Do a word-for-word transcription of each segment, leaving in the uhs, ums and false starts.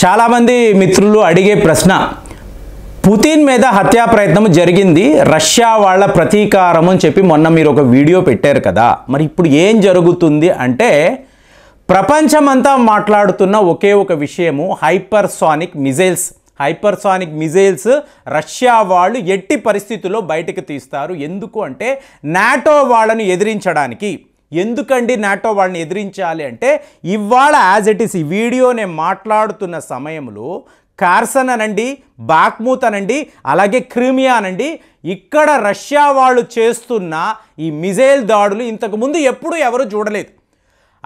చాలా మంది మిత్రులు అడిగే ప్రశ్న, పుతిన్ మీద హత్యా ప్రయత్నం జరిగింది, రష్యా వాళ్ళ ప్రతీకారం అని చెప్పి మొన్న మీరు ఒక వీడియో పెట్టారు కదా, మరి ఇప్పుడు ఏం జరుగుతుంది అంటే ప్రపంచమంతా మాట్లాడుతున్న ఒకే ఒక విషయము, hypersonic missiles. Hypersonic missiles Russia వాళ్ళు ఎట్టి పరిస్థితుల్లో బయటకు తీస్తారు. ఎందుకు అంటే నాటో వాళ్ళను ఎదిరించడానికి. ఎందుకండి నాటో వాళ్ళని ఎదిరించాలి అంటే, ఇవాళ యాజ్ ఇట్ ఈస్ ఈ వీడియో నేను మాట్లాడుతున్న సమయంలో కార్సన్ అనండి, బాక్మూత్ అనండి, అలాగే క్రిమియా అనండి, ఇక్కడ రష్యా వాళ్ళు చేస్తున్న ఈ మిజైల్ దాడులు ఇంతకుముందు ఎప్పుడూ ఎవరు చూడలేదు.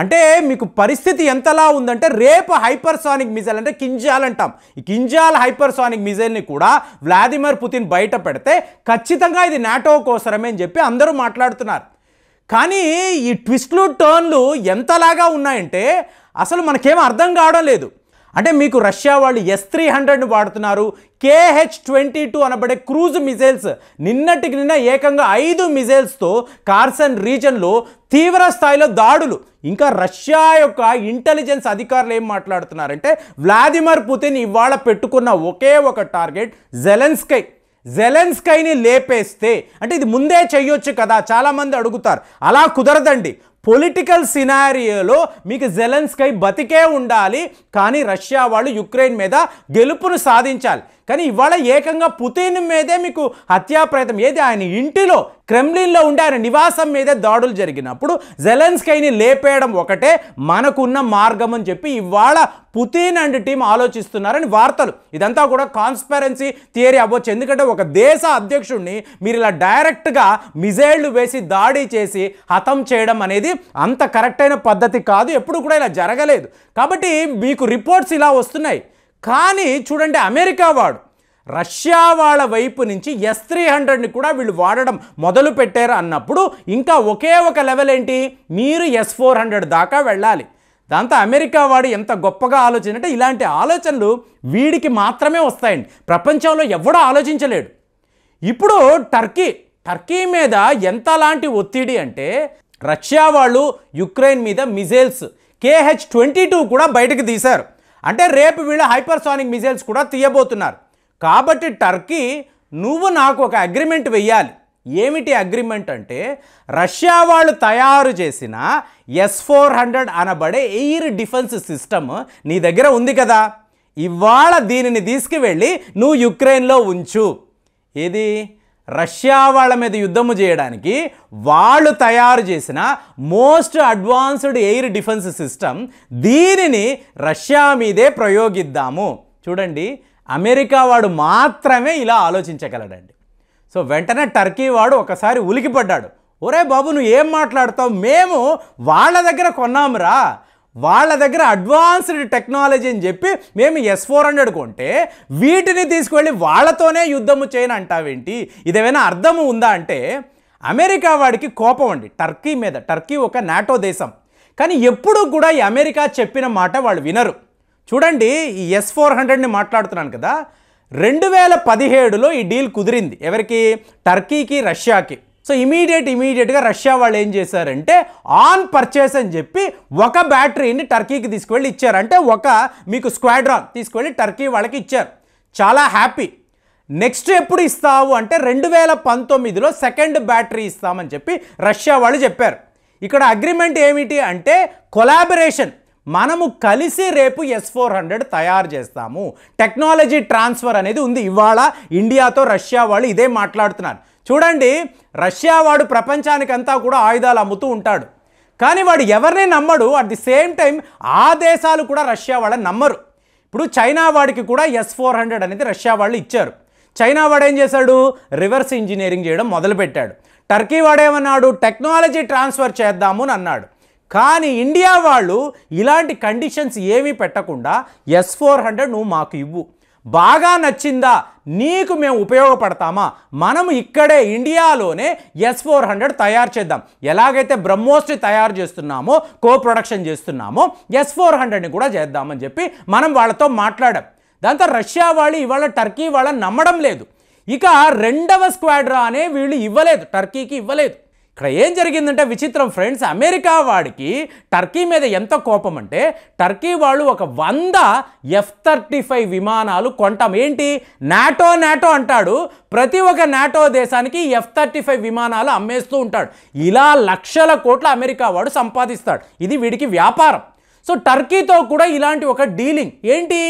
అంటే మీకు పరిస్థితి ఎంతలా ఉందంటే, రేపు హైపర్సానిక్ మిజైల్ అంటే కింజాల్ అంటాం, ఈ కింజాల్ హైపర్సానిక్ మిజైల్ని కూడా వ్లాదిమిర్ పుతిన్ బయట పెడితే ఖచ్చితంగా ఇది నాటో కోసరమే అని చెప్పి అందరూ మాట్లాడుతున్నారు. కానీ ఈ ట్విస్ట్లు టర్న్లు ఎంతలాగా ఉన్నాయంటే అసలు మనకేం అర్థం కావడం లేదు. అంటే మీకు రష్యా వాళ్ళు ఎస్ త్రీ హండ్రెడ్ని వాడుతున్నారు, కే హెచ్ ట్వంటీ టూ అనబడే క్రూజ్ మిజైల్స్ నిన్నటికి నిన్న ఏకంగా ఐదు మిజైల్స్తో కార్సన్ రీజన్లో తీవ్ర స్థాయిలో దాడులు. ఇంకా రష్యా యొక్క ఇంటెలిజెన్స్ అధికారులు ఏం మాట్లాడుతున్నారంటే, వ్లాదిమిర్ పుతిన్ ఇవాళ పెట్టుకున్న ఒకే ఒక టార్గెట్ జెలెన్స్కీ. జెలెన్స్కీని లేపేస్తే, అంటే ఇది ముందే చేయొచ్చు కదా చాలామంది అడుగుతారు, అలా కుదరదండి. పొలిటికల్ సినారియోలో మీకు జెలెన్స్కీ బతికే ఉండాలి, కానీ రష్యా వాళ్ళు యుక్రెయిన్ మీద గెలుపును సాధించాలి. కానీ ఇవాళ ఏకంగా పుతిన్ మీదే మీకు హత్యా ప్రయత్నం, ఏది ఆయన ఇంటిలో క్రెమ్లిన్లో ఉండే ఆయన నివాసం మీదే దాడులు జరిగినప్పుడు జెలెన్స్కీని లేపేయడం ఒకటే మనకున్న మార్గం అని చెప్పి ఇవాళ పుతిన్ అండ్ టీం ఆలోచిస్తున్నారని వార్తలు. ఇదంతా కూడా కాన్స్పరెన్సీ థియరీ అవ్వచ్చు, ఎందుకంటే ఒక దేశ అధ్యక్షుడిని మీరు ఇలా డైరెక్ట్గా మిజైళ్లు వేసి దాడి చేసి హతం చేయడం అనేది అంత కరెక్ట్ అయిన పద్ధతి కాదు, ఎప్పుడు కూడా ఇలా జరగలేదు. కాబట్టి మీకు రిపోర్ట్స్ ఇలా వస్తున్నాయి. కానీ చూడండి, అమెరికా వాడు రష్యా వాళ్ళ వైపు నుంచి ఎస్ త్రీ హండ్రెడ్ని కూడా వీళ్ళు వాడడం మొదలు పెట్టారు అన్నప్పుడు ఇంకా ఒకే ఒక లెవెల్ ఏంటి, మీరు ఎస్ ఫోర్ హండ్రెడ్ దాకా వెళ్ళాలి. దాంతో అమెరికా వాడు ఎంత గొప్పగా ఆలోచన అంటే, ఇలాంటి ఆలోచనలు వీడికి మాత్రమే వస్తాయండి, ప్రపంచంలో ఎవడూ ఆలోచించలేడు. ఇప్పుడు టర్కీ టర్కీ మీద ఎంత లాంటి ఒత్తిడి అంటే, రష్యా వాళ్ళు యుక్రెయిన్ మీద మిజైల్స్ కేహెచ్ ట్వంటీ టూ కూడా బయటకు తీశారు. అంటే రేపు వీళ్ళు హైపర్సానిక్ మిజైల్స్ కూడా తీయబోతున్నారు. కాబట్టి టర్కీ, నువ్వు నాకు ఒక అగ్రిమెంట్ వెయ్యాలి. ఏమిటి అగ్రిమెంట్ అంటే, రష్యా వాళ్ళు తయారు చేసిన ఎస్ ఫోర్ హండ్రెడ్ అనబడే ఎయిర్ డిఫెన్స్ సిస్టమ్ నీ దగ్గర ఉంది కదా, ఇవాళ దీనిని తీసుకువెళ్ళి నువ్వు యుక్రెయిన్లో ఉంచు. ఏది, రష్యా వాళ్ళ మీద యుద్ధము చేయడానికి వాళ్ళు తయారు చేసిన most advanced air defence system, దీనిని రష్యా మీదే ప్రయోగిద్దాము. చూడండి, అమెరికా వాడు మాత్రమే ఇలా ఆలోచించగలడండి. సో వెంటనే టర్కీ వాడు ఒకసారి ఉలికిపడ్డాడు, ఒరే బాబు నువ్వు ఏం మాట్లాడతావు, మేము వాళ్ళ దగ్గర కొన్నామురా, వాళ్ళ దగ్గర అడ్వాన్స్డ్ టెక్నాలజీ అని చెప్పి మేము ఎస్ ఫోర్ హండ్రెడ్ కొంటే వీటిని తీసుకువెళ్ళి వాళ్ళతోనే యుద్ధము చేయను అంటావేంటి, ఇదేమైనా అర్థము ఉందా అంటే అమెరికా వాడికి కోపం అండి టర్కీ మీద. టర్కీ ఒక నాటో దేశం, కానీ ఎప్పుడూ కూడా ఈ అమెరికా చెప్పిన మాట వాళ్ళు వినరు. చూడండి, ఈ ఎస్ ఫోర్ హండ్రెడ్ని మాట్లాడుతున్నాను కదా, రెండు వేల పదిహేడులో ఈ డీల్ కుదిరింది ఎవరికి, టర్కీకి రష్యాకి. సో ఇమీడియట్ ఇమీడియట్గా రష్యా వాళ్ళు ఏం చేశారంటే ఆన్ పర్చేస్ అని చెప్పి ఒక బ్యాటరీని టర్కీకి తీసుకువెళ్ళి ఇచ్చారు. అంటే ఒక మీకు స్క్వాడ్రాన్ తీసుకువెళ్ళి టర్కీ వాళ్ళకి ఇచ్చారు, చాలా హ్యాపీ. నెక్స్ట్ ఎప్పుడు ఇస్తావు అంటే రెండు వేల పంతొమ్మిదిలో సెకండ్ బ్యాటరీ ఇస్తామని చెప్పి రష్యా వాళ్ళు చెప్పారు. ఇక్కడ అగ్రిమెంట్ ఏమిటి అంటే కొలాబరేషన్, మనము కలిసి రేపు ఎస్ ఫోర్ హండ్రెడ్ తయారు చేస్తాము, టెక్నాలజీ ట్రాన్స్ఫర్ అనేది ఉంది. ఇవాళ ఇండియాతో రష్యా వాళ్ళు ఇదే మాట్లాడుతున్నారు. చూడండి, రష్యా వాడు ప్రపంచానికంతా కూడా ఆయుధాలు అమ్ముతూ ఉంటాడు, కానీ వాడు ఎవరిని నమ్మడు. అట్ ది సేమ్ టైం ఆ దేశాలు కూడా రష్యా వాళ్ళని నమ్మరు. ఇప్పుడు చైనా వాడికి కూడా ఎస్ ఫోర్ హండ్రెడ్ అనేది రష్యా వాళ్ళు ఇచ్చారు. చైనా వాడు ఏం చేశాడు, రివర్స్ ఇంజనీరింగ్ చేయడం మొదలుపెట్టాడు. టర్కీ వాడేమన్నాడు, టెక్నాలజీ ట్రాన్స్ఫర్ చేద్దాము అని అన్నాడు. కానీ ఇండియా వాళ్ళు ఇలాంటి కండిషన్స్ ఏమీ పెట్టకుండా ఎస్ ఫోర్ హండ్రెడ్ నువ్వు మాకు ఇవ్వు, బాగా నచ్చిందా నీకు మేము ఉపయోగపడతామా, మనం ఇక్కడే ఇండియాలోనే ఎస్ ఫోర్ హండ్రెడ్ తయారు చేద్దాం, ఎలాగైతే బ్రహ్మోస్ని తయారు చేస్తున్నామో కో ప్రొడక్షన్ చేస్తున్నామో ఎస్ ఫోర్ హండ్రెడ్ని కూడా చేద్దామని చెప్పి మనం వాళ్ళతో మాట్లాడాం. దాంతో రష్యా వాళ్ళు ఇవాళ టర్కీ వాళ్ళని నమ్మడం లేదు. ఇక రెండవ స్క్వాడ్రానే వీళ్ళు ఇవ్వలేదు, టర్కీకి ఇవ్వలేదు. ఇక్కడ ఏం జరిగిందంటే విచిత్రం ఫ్రెండ్స్, అమెరికా వాడికి టర్కీ మీద ఎంత కోపం అంటే టర్కీ వాళ్ళు ఒక వంద ఎఫ్ థర్టీ ఫైవ్ విమానాలు కొంటాం. ఏంటి నాటో నాటో అంటాడు, ప్రతి ఒక్క నాటో దేశానికి ఎఫ్ థర్టీ ఫైవ్ విమానాలు అమ్మేస్తూ ఉంటాడు. ఇలా లక్షల కోట్ల అమెరికా వాడు సంపాదిస్తాడు, ఇది వీడికి వ్యాపారం. సో టర్కీతో కూడా ఇలాంటి ఒక డీలింగ్. ఏంటి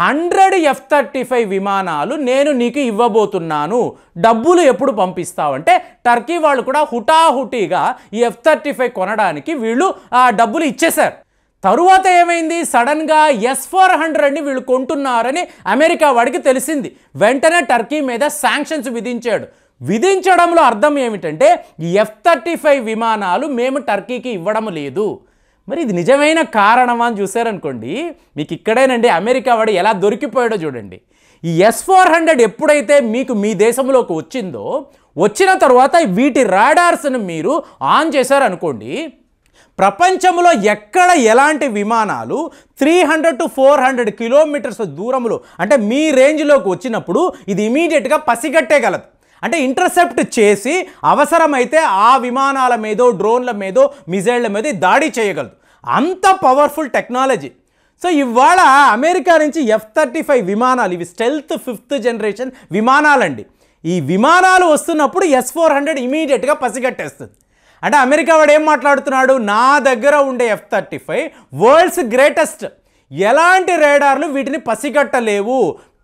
హండ్రెడ్ ఎఫ్ థర్టీ ఫైవ్ విమానాలు నేను నీకు ఇవ్వబోతున్నాను, డబ్బులు ఎప్పుడు పంపిస్తావంటే టర్కీ వాళ్ళు కూడా హుటాహుటీగా ఈ ఎఫ్ థర్టీ ఫైవ్ కొనడానికి వీళ్ళు ఆ డబ్బులు ఇచ్చేశారు. తరువాత ఏమైంది, సడన్గా ఎస్ ఫోర్ హండ్రెడ్ని వీళ్ళు కొంటున్నారని అమెరికా వాడికి తెలిసింది. వెంటనే టర్కీ మీద శాంక్షన్స్ విధించాడు. విధించడంలో అర్థం ఏమిటంటే ఎఫ్ థర్టీ ఫైవ్ విమానాలు మేము టర్కీకి ఇవ్వడం లేదు. మరి ఇది నిజమైన కారణమా అని చూశారనుకోండి, మీకు ఇక్కడేనండి అమెరికా వాడు ఎలా దొరికిపోయాడో చూడండి. ఈ ఎస్ ఫోర్ హండ్రెడ్ ఎప్పుడైతే మీకు మీ దేశంలోకి వచ్చిందో, వచ్చిన తర్వాత వీటి రాడార్స్ను మీరు ఆన్ చేశారనుకోండి, ప్రపంచంలో ఎక్కడ ఎలాంటి విమానాలు three hundred to four hundred kilometres దూరంలో అంటే మీ రేంజ్లోకి వచ్చినప్పుడు ఇది ఇమీడియట్గా పసిగట్టేగలదు. అంటే ఇంటర్సెప్ట్ చేసి అవసరమైతే ఆ విమానాల మీదో డ్రోన్ల మీదో మిజైళ్ల మీదో దాడి చేయగలదు. అంత పవర్ఫుల్ టెక్నాలజీ. సో ఇవాళ అమెరికా నుంచి ఎఫ్ థర్టీ ఫైవ్ విమానాలు, ఇవి స్టెల్త్ ఫిఫ్త్ జనరేషన్ విమానాలండి. ఈ విమానాలు వస్తున్నప్పుడు ఎస్ ఫోర్ హండ్రెడ్ ఇమీడియట్గా పసిగట్టేస్తుంది. అంటే అమెరికా వాడు ఏం మాట్లాడుతున్నాడు, నా దగ్గర ఉండే F thirty five world's greatest, ఎలాంటి రేడార్లు వీటిని పసిగట్టలేవు,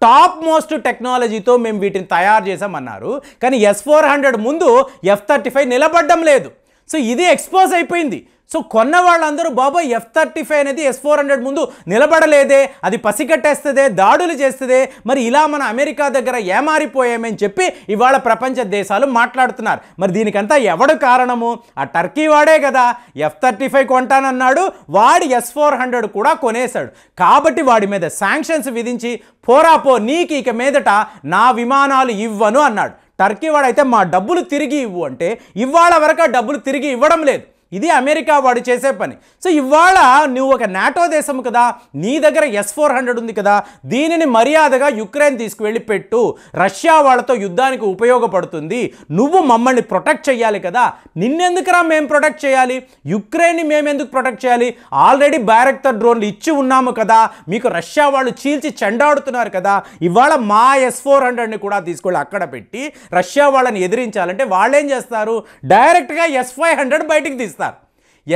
టాప్ మోస్ట్ టెక్నాలజీతో మేము వీటిని తయారు చేసామన్నారు. కానీ ఎస్ ఫోర్ హండ్రెడ్ ముందు ఎఫ్ థర్టీ ఫైవ్ నిలబడ్డం లేదు. సో ఇది ఎక్స్పోజ్ అయిపోయింది. సో కొన్న వాళ్ళందరూ బాబా ఎఫ్ థర్టీ ఫైవ్ అనేది ఎస్ ఫోర్ హండ్రెడ్ ముందు నిలబడలేదే, అది పసిగట్టేస్తుందే, దాడులు చేస్తుందే, మరి ఇలా మన అమెరికా దగ్గర ఏమారిపోయామని చెప్పి ఇవాళ ప్రపంచ దేశాలు మాట్లాడుతున్నారు. మరి దీనికంతా ఎవడు కారణము, ఆ టర్కీ వాడే కదా. ఎఫ్ థర్టీ ఫైవ్ కొంటానన్నాడు, వాడు ఎస్ ఫోర్ హండ్రెడ్ కూడా కొనేశాడు. కాబట్టి వాడి మీద శాంక్షన్స్ విధించి పోరాపో నీకు ఇక మీదట నా విమానాలు ఇవ్వను అన్నాడు. టర్కీ వాడైతే మా డబ్బులు తిరిగి ఇవ్వు అంటే ఇవాళ వరకు ఆ డబ్బులు తిరిగి ఇవ్వడం లేదు. ఇది అమెరికా వాడు చేసే పని. సో ఇవాళ నువ్వు ఒక నాటో దేశం కదా, నీ దగ్గర ఎస్ ఫోర్ హండ్రెడ్ ఉంది కదా, దీనిని మర్యాదగా యుక్రెయిన్ తీసుకువెళ్ళి పెట్టు, రష్యా వాళ్ళతో యుద్ధానికి ఉపయోగపడుతుంది, నువ్వు మమ్మల్ని ప్రొటెక్ట్ చేయాలి కదా. నిన్నెందుకురా మేము ప్రొటెక్ట్ చేయాలి, యుక్రెయిన్ని మేమెందుకు ప్రొటెక్ట్ చేయాలి, ఆల్రెడీ బ్యారెక్టర్ డ్రోన్లు ఇచ్చి ఉన్నాము కదా, మీకు రష్యా వాళ్ళు చీల్చి చెండాడుతున్నారు కదా, ఇవాళ మా ఎస్ ఫోర్ హండ్రెడ్ని కూడా తీసుకెళ్ళి అక్కడ పెట్టి రష్యా వాళ్ళని ఎదిరించాలంటే వాళ్ళేం చేస్తారు, డైరెక్ట్గా ఎస్ ఫైవ్ హండ్రెడ్ బయటికి తీస్తారు.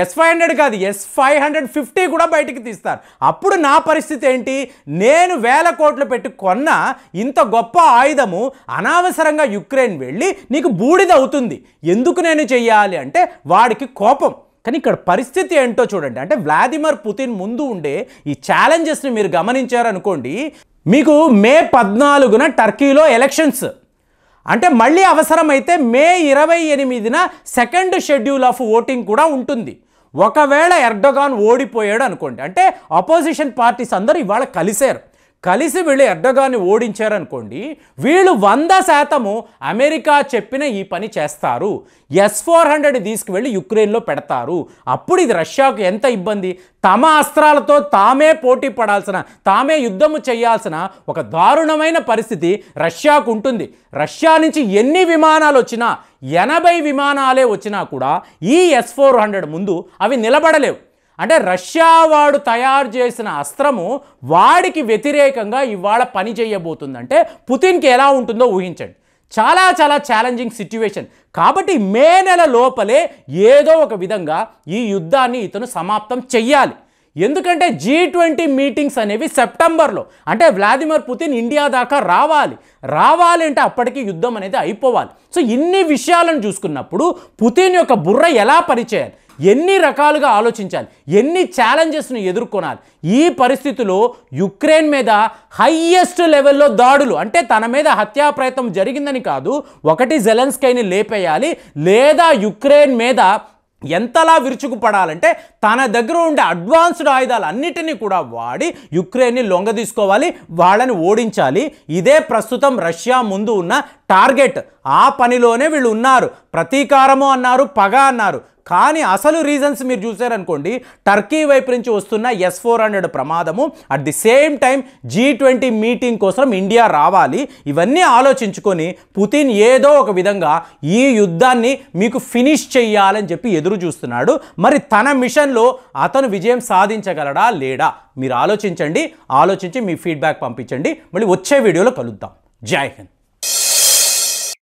ఎస్ ఫైవ్ హండ్రెడ్ కాదు ఎస్ ఫైవ్ హండ్రెడ్ ఫిఫ్టీ కూడా బయటికి తీస్తారు. అప్పుడు నా పరిస్థితి ఏంటి, నేను వేల కోట్లు పెట్టి కొన్న ఇంత గొప్ప ఆయుధము అనవసరంగా యుక్రెయిన్ వెళ్ళి నీకు బూడిద అవుతుంది, ఎందుకు నేను చెయ్యాలి అంటే వాడికి కోపం. కానీ ఇక్కడ పరిస్థితి ఏంటో చూడండి. అంటే వ్లాదిమిర్ పుతిన్ ముందు ఉండే ఈ ఛాలెంజెస్ని మీరు గమనించారనుకోండి. మీకు మే పద్నాలుగున టర్కీలో ఎలక్షన్స్, అంటే మళ్ళీ అవసరమైతే మే ఇరవై ఎనిమిదిన సెకండ్ షెడ్యూల్ ఆఫ్ ఓటింగ్ కూడా ఉంటుంది. ఒకవేళ ఎర్డోగాన్ ఓడిపోయాడు అనుకోండి, అంటే అపోజిషన్ పార్టీస్ అందరూ ఇవాళ కలిశారు, కలిసి వీళ్ళు ఎర్డోగాన్ని ఓడించారనుకోండి, వీళ్ళు వంద శాతము అమెరికా చెప్పిన ఈ పని చేస్తారు, ఎస్ ఫోర్ హండ్రెడ్ తీసుకువెళ్ళి యుక్రెయిన్లో పెడతారు. అప్పుడు ఇది రష్యాకు ఎంత ఇబ్బంది, తమ అస్త్రాలతో తామే పోటీ పడాల్సిన, తామే యుద్ధము చేయాల్సిన ఒక దారుణమైన పరిస్థితి రష్యాకు ఉంటుంది. రష్యా నుంచి ఎన్ని విమానాలు వచ్చినా, ఎనభై విమానాలే వచ్చినా కూడా ఈ ఎస్ ఫోర్ హండ్రెడ్ ముందు అవి నిలబడలేవు. అంటే రష్యా వాడు తయారు చేసిన అస్త్రము వాడికి వ్యతిరేకంగా ఇవాళ పని చేయబోతుందంటే పుతిన్కి ఎలా ఉంటుందో ఊహించండి. చాలా చాలా ఛాలెంజింగ్ సిచ్యువేషన్. కాబట్టి మే నెల లోపలే ఏదో ఒక విధంగా ఈ యుద్ధాన్ని ఇతను సమాప్తం చెయ్యాలి. ఎందుకంటే జీ ట్వంటీ మీటింగ్స్ అనేవి సెప్టెంబర్లో, అంటే వ్లాదిమిర్ పుతిన్ ఇండియా దాకా రావాలి, రావాలి అంటే అప్పటికి యుద్ధం అనేది అయిపోవాలి. సో ఇన్ని విషయాలను చూసుకున్నప్పుడు పుతిన్ యొక్క బుర్ర ఎలా పనిచేయాలి, ఎన్ని రకాలుగా ఆలోచించాలి, ఎన్ని ఛాలెంజెస్ను ఎదుర్కొనాలి. ఈ పరిస్థితిలో యుక్రెయిన్ మీద హైయెస్ట్ లెవెల్లో దాడులు, అంటే తన మీద హత్యా ప్రయత్నం జరిగిందని కాదు, ఒకటి జెలెన్స్కీని లేపేయాలి, లేదా యుక్రెయిన్ మీద ఎంతలా విరుచుకుపడాలంటే తన దగ్గర ఉండే అడ్వాన్స్డ్ ఆయుధాలు అన్నిటినీ కూడా వాడి యుక్రెయిన్ని లొంగదీసుకోవాలి, వాళ్ళని ఓడించాలి. ఇదే ప్రస్తుతం రష్యా ముందు ఉన్న టార్గెట్. ఆ పనిలోనే వీళ్ళు ఉన్నారు. ప్రతీకారము అన్నారు, పగ అన్నారు. కానీ అసలు రీజన్స్ మీరు చూసారనుకోండి, టర్కీ వైపు నుంచి వస్తున్న ఎస్ ఫోర్ హండ్రెడ్ ప్రమాదము, at the same time G twenty meeting కోసం ఇండియా రావాలి. ఇవన్నీ ఆలోచించుకొని పుతిన్ ఏదో ఒక విధంగా ఈ యుద్ధాన్ని మీకు ఫినిష్ చేయాలని చెప్పి ఎదురు చూస్తున్నాడు. మరి తన మిషన్లో అతను విజయం సాధించగలడా లేడా? మీరు ఆలోచించండి, ఆలోచించి మీ ఫీడ్బ్యాక్ పంపించండి. మళ్ళీ వచ్చే వీడియోలో కలుద్దాం. జై హింద్.